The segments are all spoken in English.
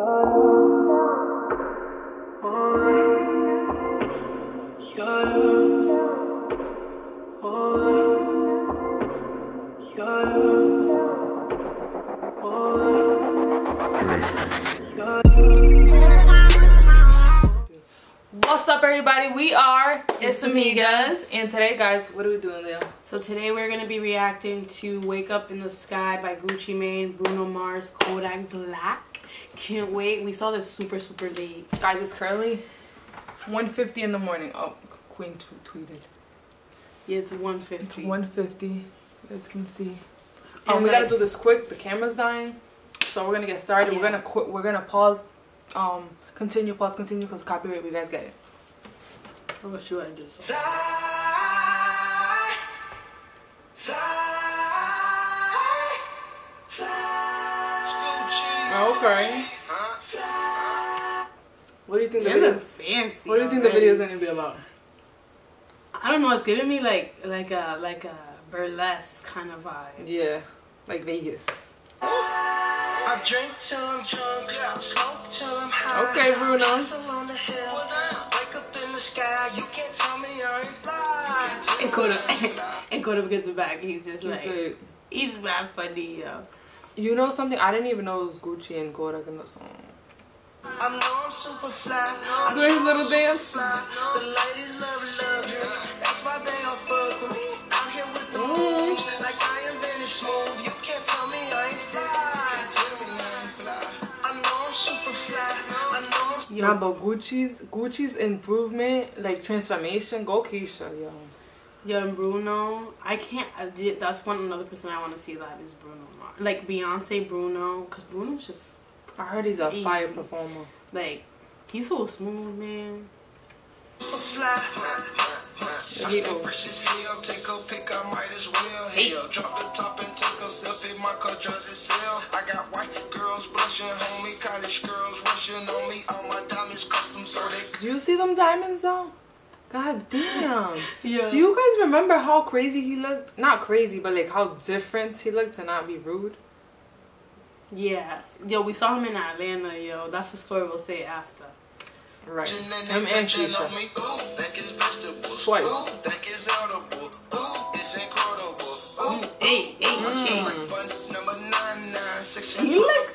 What's up, everybody? We are It's Amigas, and today, guys, what are we doing, Leo? So today we're gonna be reacting to Wake Up in the Sky by Gucci Mane, Bruno Mars, Kodak Black. Can't wait. We saw this super late, guys. It's currently 1:50 in the morning. Oh, Queen tweeted. Yeah, it's 1:50. It's 1:50. You guys can see. Oh, we gotta do this quick. The camera's dying, so we're gonna get started. Yeah. We're gonna pause. Continue. Pause. Continue. Cause copyright. You guys get it. I'm gonna shoot at this. Okay. What do you think the video is gonna be about? I don't know. It's giving me like a burlesque kind of vibe. Yeah, like Vegas. I drink till I'm drunk, smoke till I'm high. Okay, Bruno. Wake up in the sky. You can't tell me I ain't fly. And Kodak gets the back. He's just like, he's mad funny, yo. You know something? I didn't even know it was Gucci and Kodak in the song. I know I'm super fly. Doing his little dance. The ladies love you. That's why they all fuck with me. I'm here with the moves. Like I invented smooth. You can't tell me I ain't fly. I know I'm super fly. I know I'm... Nah, but Gucci's improvement, like transformation, go Keisha, yo. Yeah, and Bruno, that's another person I want to see live is Bruno Mars. Like Beyonce, Bruno, because Bruno's just... I heard he's a fire performer. Like, he's so smooth, man. Do you see them diamonds, though? God damn. Yeah. Do you guys remember how crazy he looked? Not crazy, but like how different he looked to not be rude? Yeah. Yo, we saw him in Atlanta, yo. That's the story we'll say after. Right. Him and Keisha. Twice.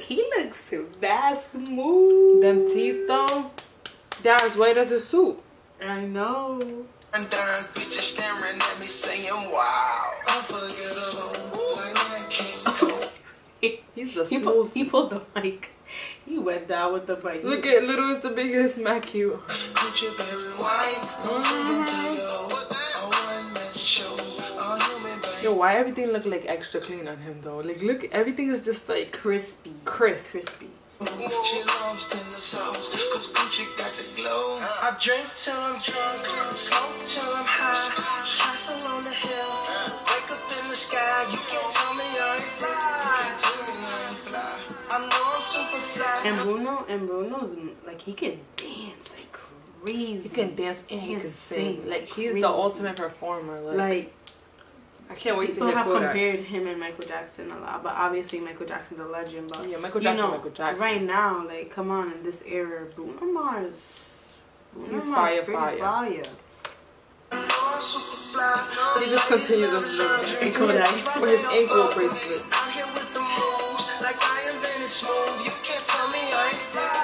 He looks bad smooth. Them teeth though. They're as white as a suit. I know. And bitches staring at me saying, wow. He's a smooth. He pulled the mic. He went down with the mic. Look at Little is the biggest smack you. Yo, why everything look like extra clean on him though? Like look, everything is just like crispy. Crispy. She loves in the sauce, cause Gucci got the glow. I drink till I'm drunk, smoke till I'm high. Hustle on the hill, wake up in the sky. You can't tell me I ain't fly. I know I'm super fly. And Bruno's like, he can dance like crazy. He can dance and he can sing. Like he's crazy. The ultimate performer. Like I can't wait to hear Kodak. People have compared him and Michael Jackson a lot, but obviously Michael Jackson's a legend. But yeah, Michael Jackson. Right now, like, come on, in this era, Bruno Mars, he's fire. He just continues this look in Kodak with his ankle bracelet. I'm here with the moves, like I invented smooth. You can't tell me I ain't fly.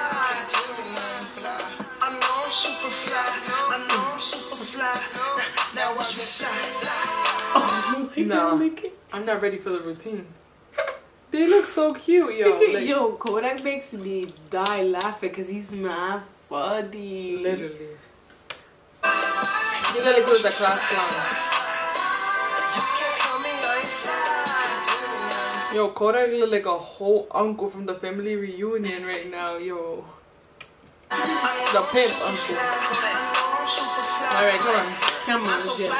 I know I'm super fly. I know I'm super fly. Now watch me fly. No, I'm not ready for the routine. They look so cute, yo. Like, yo, Kodak makes me die laughing because he's mad funny. Literally. He literally goes the class clown. Yo, Kodak look like a whole uncle from the family reunion right now, yo. The pimp uncle. Alright, come on. Come on, yeah.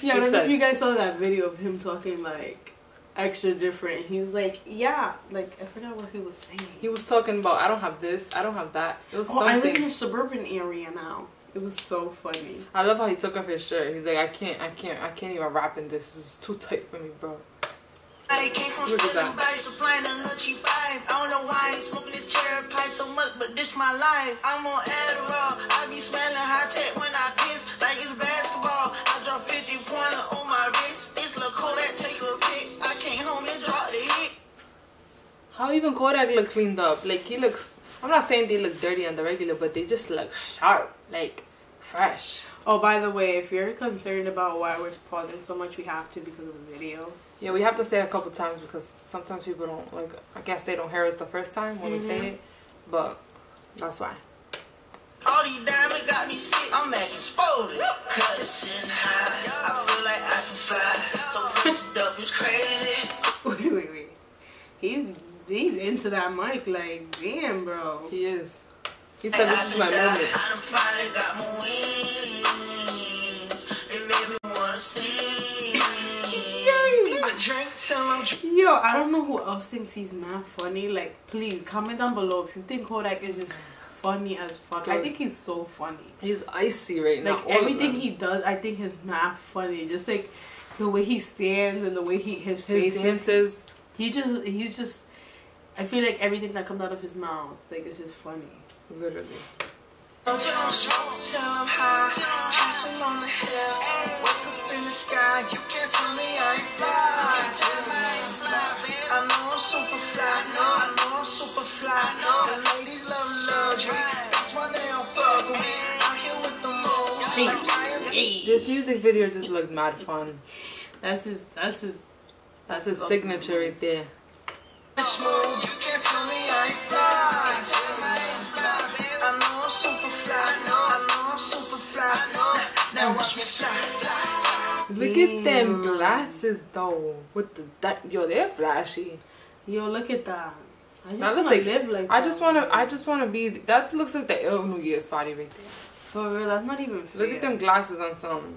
Yeah, I don't know if you guys saw that video of him talking like extra different. He was like, yeah, like I forgot what he was saying. He was talking about I don't have this, I don't have that. It was something. I live in a suburban area now. It was so funny. I love how he took off his shirt. He's like, I can't even rap in this. This is too tight for me, bro. I came from supplying a luxury vibe. I don't know why I'm smoking this cherry pipe so much, but this my life. I'm on Adderall. I be smelling high tech when I piss like it's basketball. I drop 50-pointer on my wrist. It's look Kodak, take a pic. I came home and dropped the hit. How even Kodak look cleaned up? Like, he looks, I'm not saying they look dirty on the regular, but they just look sharp, like fresh. Oh, by the way, if you're concerned about why we're pausing so much, we have to because of the video. Yeah, we have to say it a couple times because sometimes people don't, like, I guess they don't hear us the first time when we say it, but that's why. All these diamonds got me sick. I'm acting exploded. Cussing high. I feel like I can fly. So fucked up is crazy. Wait. He's into that mic, like, damn, bro. He is. He said, this is my moment. I done finally got my wings. It made me want to sing. Yo, I don't know who else thinks he's mad funny. Like, please, comment down below if you think Kodak is just funny as fuck. Dude, I think he's so funny. He's icy right now. Like, everything he does, I think is mad funny. Just, like, the way he stands and the way his face dances. He's just... I feel like everything that comes out of his mouth, like, it's just funny. Literally. Don't tell him high, kiss him on the hill, wake up in the sky, you can't tell me I ain't fly. I know I'm super fly, the ladies love luxury, that's why they don't fuck with me, I'm here with the most. This music video just looked mad fun. That's his signature right there. You can't tell me I ain't fly. I know I'm super fly. Now watch me fly. Look at them glasses though. With yo, they're flashy. Yo, look at that. I just want to live like that. I just wanna be. That looks like the ill New Year's party right there. For real, that's not even fair. Look at them glasses on some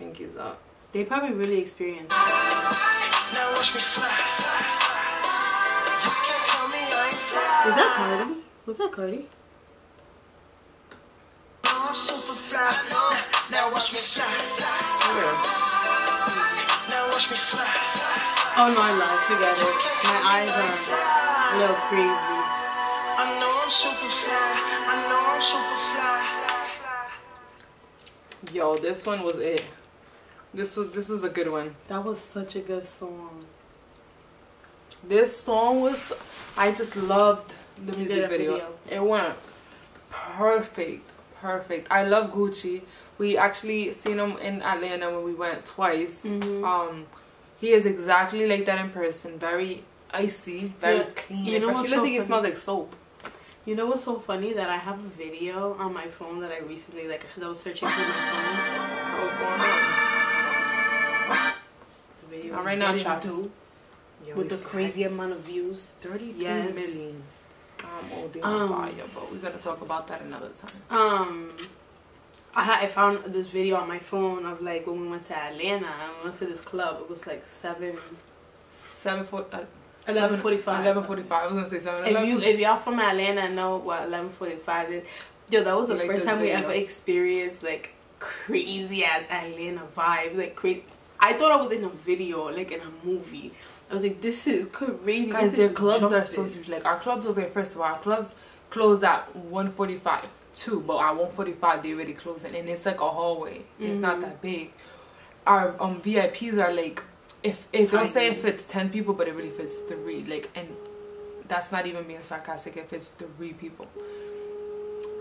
pinkies up. They probably really experienced. Now watch me fly. Is that Cardi? Was that Cardi? I'm super fly. Now watch me fly. Now watch me fly. Oh no, I lied. Forget it. My eyes are a little crazy. I know I'm super fly. Yo, this one was it. This is a good one. That was such a good song. This song was, I just loved the music video. It went perfect. I love Gucci. We actually seen him in Atlanta when we went twice. He is exactly like that in person. Very icy, very clean. You know, he looks like he smells like soap. You know what's so funny? That I have a video on my phone that I recently, like, because I was searching through my phone. What was going on? The video. All right now, chaps. Yo, with the crazy amount of views, 33 million. I'm OD on fire, but we're gonna talk about that another time. I found this video on my phone of, like, when we went to Atlanta and we went to this club. It was like 11:45. I was gonna say 7:11. If y'all from Atlanta and know what 11:45 is, yo, that was the first time we ever experienced, like, crazy ass Atlanta vibe. Like, crazy. I thought I was in a video, like in a movie. I was like, this is crazy. Guys, their clubs are so huge. Like, our clubs over here, first of all, our clubs close at 1:45 too, but at 1:45 they already closing, and it's like a hallway. It's not that big. Our VIPs are like, if don't say it fits 10 people, but it really fits 3. Like, and that's not even being sarcastic. It fits 3 people.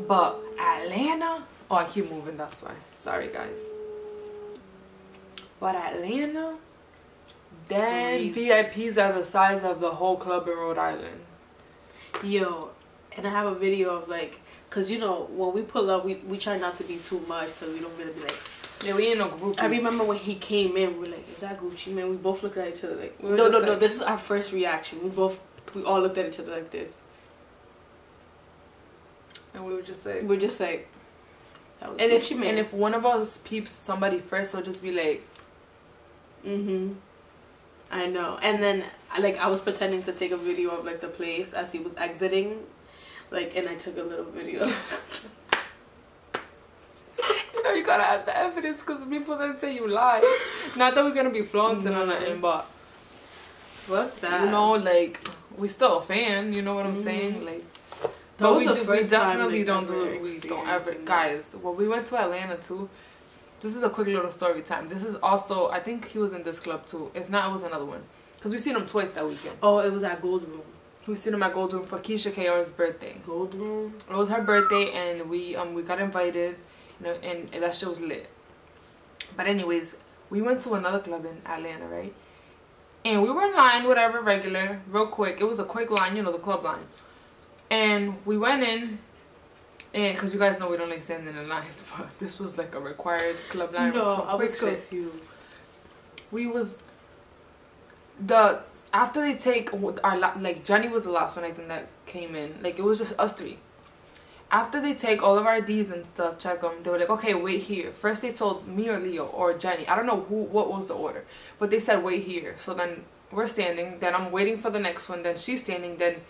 But Atlanta, oh, I keep moving. That's why. Sorry, guys. But Atlanta. Then VIPs are the size of the whole club in Rhode Island. Yo, and I have a video of, like, because, you know, when we pull up, we try not to be too much because we don't really be like... Yeah, we in a group. I remember when he came in, we were like, is that Gucci Mane? We both looked at each other like... No, this is our first reaction. We all looked at each other like this. And we were just like... We're just like... That was Gucci Mane. And if one of us peeps somebody first, they'll just be like... I know. And then, like, I was pretending to take a video of, like, the place as he was exiting, like, and I took a little video. gotta have the evidence, because people then say you lie. Not that we're gonna be flaunting or nothing, but fuck that. You know, like, we still a fan. You know what I'm saying? Like, but we definitely don't ever. Guys, well, we went to Atlanta too. This is a quick little story time. This is also, I think he was in this club too. If not, it was another one. Because we seen him twice that weekend. Oh, it was at Gold Room. We seen him at Gold Room for Keisha KR's birthday. Gold Room? It was her birthday and we got invited, you know, and that shit was lit. But anyways, we went to another club in Atlanta, right? And we were in line, whatever, regular, real quick. It was a quick line, you know, the club line. And we went in, and because you guys know we don't like standing in lines, but this was like a required club line. No, I was confused. After they take our, like, Jenny was the last one I think that came in. Like, it was just us three. After they take all of our IDs and stuff, check them, they were like, okay, wait here. First they told me or Leo or Jenny. I don't know what was the order. But they said, wait here. So then we're standing. Then I'm waiting for the next one. Then she's standing. Then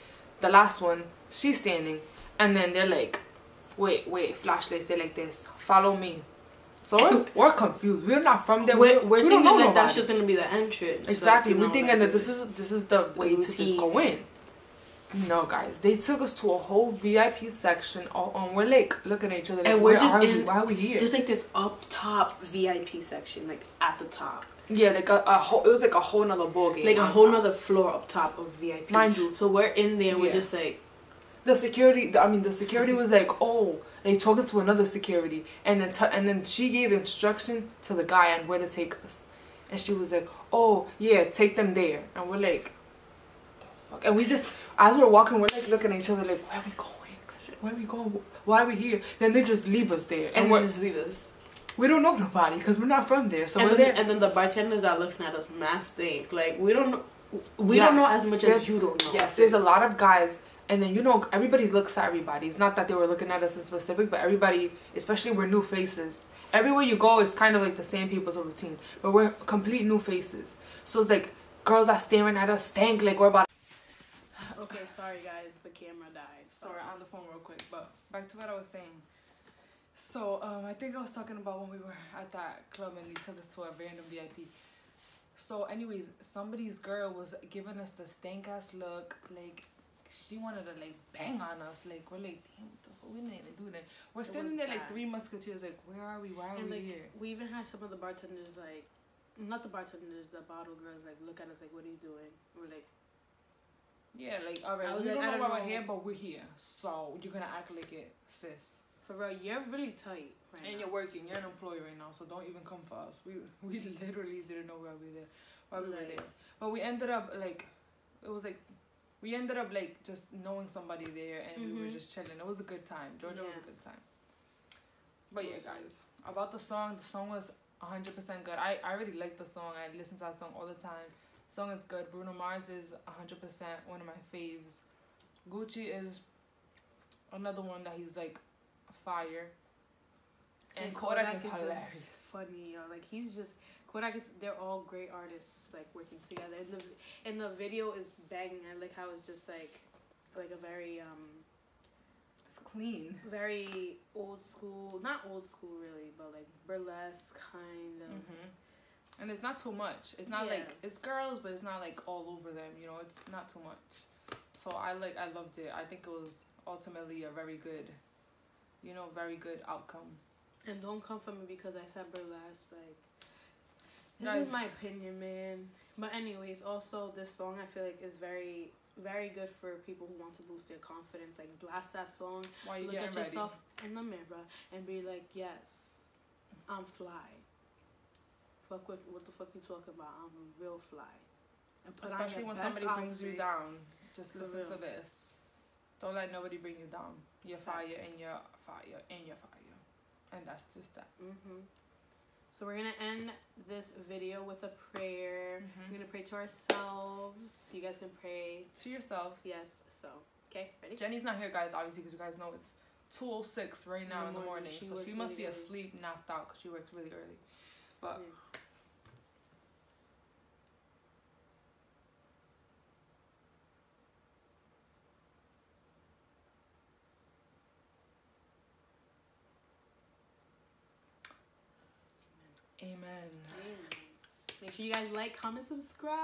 the last one, she's standing. And then they're like, wait, flashlights. They're like this. Follow me. So we're confused. We're not from there. We're we don't know that that's just going to be the entrance. Exactly. Like, we're thinking that this is the way to just go in. No, guys. They took us to a whole VIP section. And we're like looking at each other. Like, and why are we here? There's like this up top VIP section. Like at the top. Yeah, like it was like a whole nother ball game. Like a whole nother floor up top of VIP. Mind you. So we're in there and we're just like. The security was like, oh, they took us to another security. And then she gave instruction to the guy on where to take us. And she was like, oh, yeah, take them there. And we're like, fuck. And we just, as we're walking, we're like looking at each other like, where are we going? Where are we going? Why are we here? Then they just leave us there. And they just leave us. We don't know nobody because we're not from there. So we're there. And then the bartenders are looking at us mass thing. Like, we don't know. We don't know as much as you don't know. Yes, there's a lot of guys. And then, you know, everybody looks at everybody. It's not that they were looking at us in specific, but everybody, especially we're new faces. Everywhere you go, it's kind of like the same people's routine. But we're complete new faces. So it's like, girls are staring at us, stank, like we're about to... Okay, sorry guys, the camera died. So we're on the phone real quick, but back to what I was saying. So, I think I was talking about when we were at that club and they took us to a random VIP. So anyways, somebody's girl was giving us the stank-ass look, like... She wanted to like bang on us, like we're like, damn, what the fuck? We didn't even do that. We're standing there like three musketeers, like where are we? Why are we here? We even had some of the bartenders like, not the bartenders, the bottle girls like look at us like, what are you doing? We're like, yeah, like alright, we don't know why we're here, but we're here. So you're gonna act like it, sis. For real, you're really tight right now. And you're working. You're an employee right now, so don't even come for us. We literally didn't know why we were there. But we ended up like, it was like. We ended up like just knowing somebody there and we were just chilling. It was a good time. Georgia was a good time. But yeah, guys, about the song was 100% good. I really like the song. I listen to that song all the time. The song is good. Bruno Mars is 100% one of my faves. Gucci is another one that he's like fire. And Kodak is hilarious. Funny, yo. Like he's just. Kodak is, they're all great artists, like, working together. And the video is banging. I like how it's just, like a very, it's clean. Very old school. Not old school, really, but, like, burlesque kind of. And it's not too much. It's not, like, it's girls, but it's not, like, all over them, you know? It's not too much. So, I loved it. I think it was ultimately a very good, you know, very good outcome. And don't come for me because I said burlesque, like... This is my opinion, man. But anyways, also this song I feel like is very, very good for people who want to boost their confidence. Like blast that song, look at yourself in the mirror, and be like, yes, I'm fly. Fuck with what the fuck you talking about? I'm real fly. And put especially on when somebody brings you down, just listen to this. Don't let nobody bring you down. You're fire and you're fire and you're fire, and that's just that. So we're going to end this video with a prayer. We're going to pray to ourselves. You guys can pray. To yourselves. Yes. So, okay. Ready? Jenny's not here, guys, obviously, because you guys know it's 2:06 right now in the morning. So she must be asleep, knocked out, because she works really early. But... Yes. Make sure you guys like, comment, subscribe.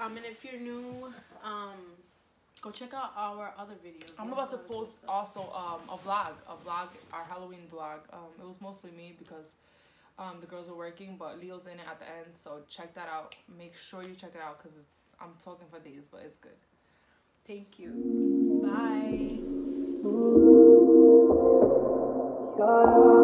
And if you're new, go check out our other videos. I'm about to post also a vlog, our Halloween vlog. It was mostly me because the girls were working, but Leo's in it at the end, so check that out. Make sure you check it out because it's, I'm talking for days, but it's good. Thank you. Bye.